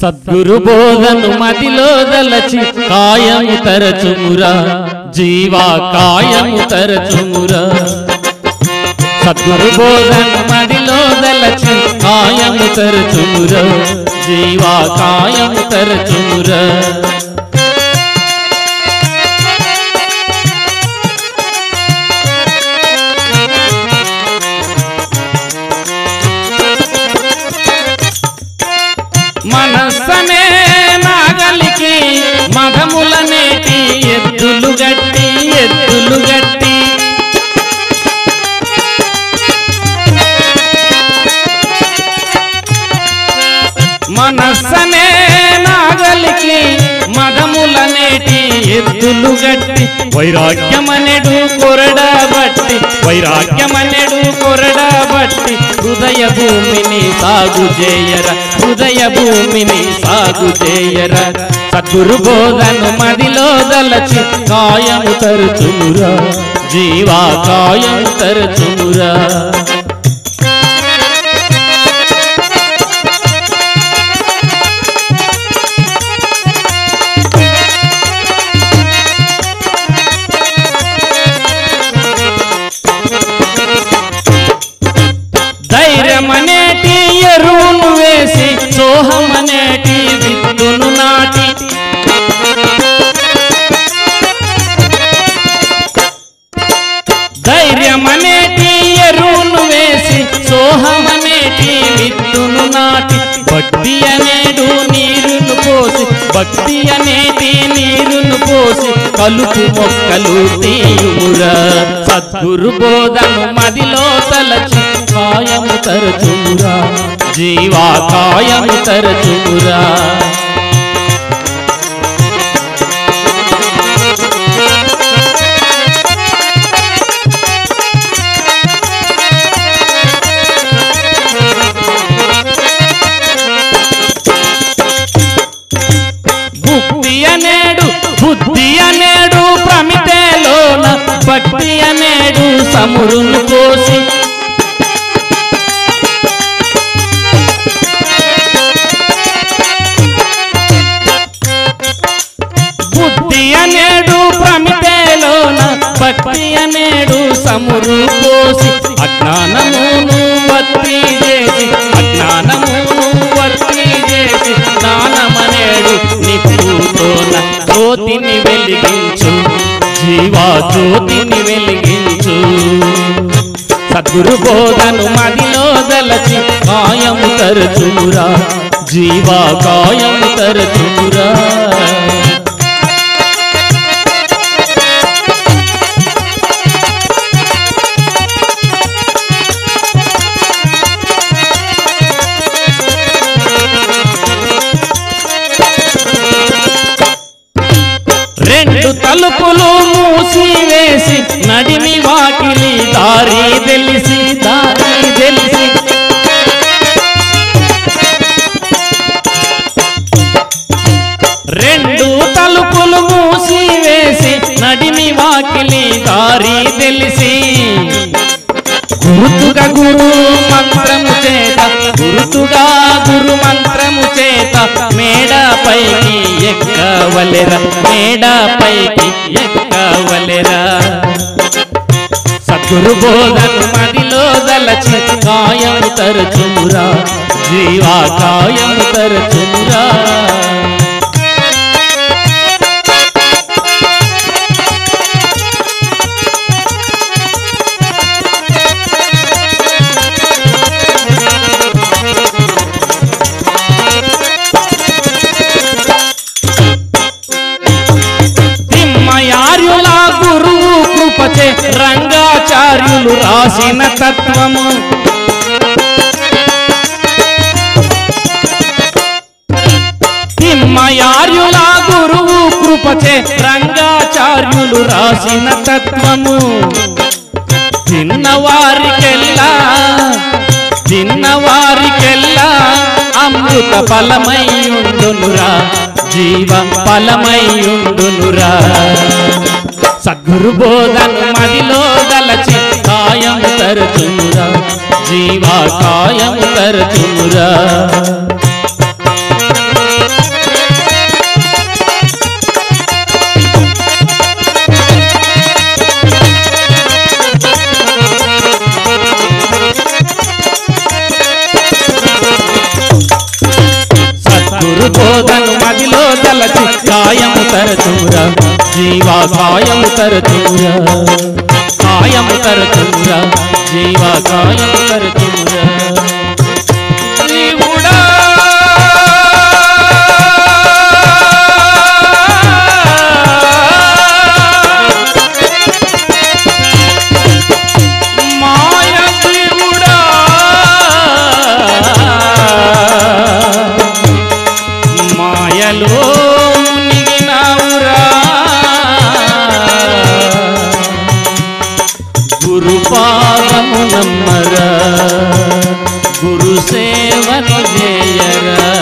సద్గురు బోధను మదిలో దలచి కాయము తరచుమురా జీవా కాయము తరచుమురా సద్గురు బోధను మదిలో దలచి కాయము తరచుమురా జీవా కాయము తరచుమురా మనసనే నాగలికి మగములనేటి ఎద్దులు గట్టి మనసనే నాగలికి మగములనేటి ఎద్దులు గట్టి వైరాగ్యమనెడు కొరడా బట్టి హృదయ భూమిని సాగు చేయరా సద్గురు బోధను మదిలో దలచి కాయము తరచుమురా జీవా కాయము తరచుమురా ధైర్యమనేటి ఎరువును వేసి సోహమనేటి విత్తును నాటి భక్తి అనేటి నీరును పోసి కలుపు మొక్కలు తీయుమురా సద్గురు బోధను మదిలో తలచి కాయము తరచుమురా జీవా కాయము తరచుమురా బుద్ధి అనేడు ప్రమితేలోన భక్తి అనేడు సమురును కోసి అజ్ఞానమును వర్తి చేసి జ్ఞానమనేడు నిప్పుతోన జ్యోతిని వెలిగించు సద్గురు బోధను మదిలో దలచి కాయము తరచుమురా జీవా కాయము తరచుమురా తలుపులు మూసివేసి నడిమి వాకిలి దారి తెలిసి రెండు తలుపులు మూసివేసి నడిమి వాకిలి దారి తెలిసి గురుతుగా గురు మంత్రము చేత మేడపైకి ఎక్కవలెరా సద్గురు బోధను మదిలో దలచి కాయము తరచుమురా జీవా కాయము తరచుమురా రంగాచార్యులు రాసిన తత్వము తిమ్మయార్యుల గురువు కృపచే రంగాచార్యులు రాసిన తత్వము చిన్నవారికెల్లా అమృత ఫలమయ్యుండునురా జీవ ఫలమయ్యుండునురా సద్గురు బోధను మదిలో దలచి కాయము తరచుమురా జీవా కాయము తరచుమురా तरतूरा जीवा कायम तरतूरा कायम तरतूरा जीवा कायम तरतूरा गुरुपादमुनम्मरा गुरुसेवनु जयरा।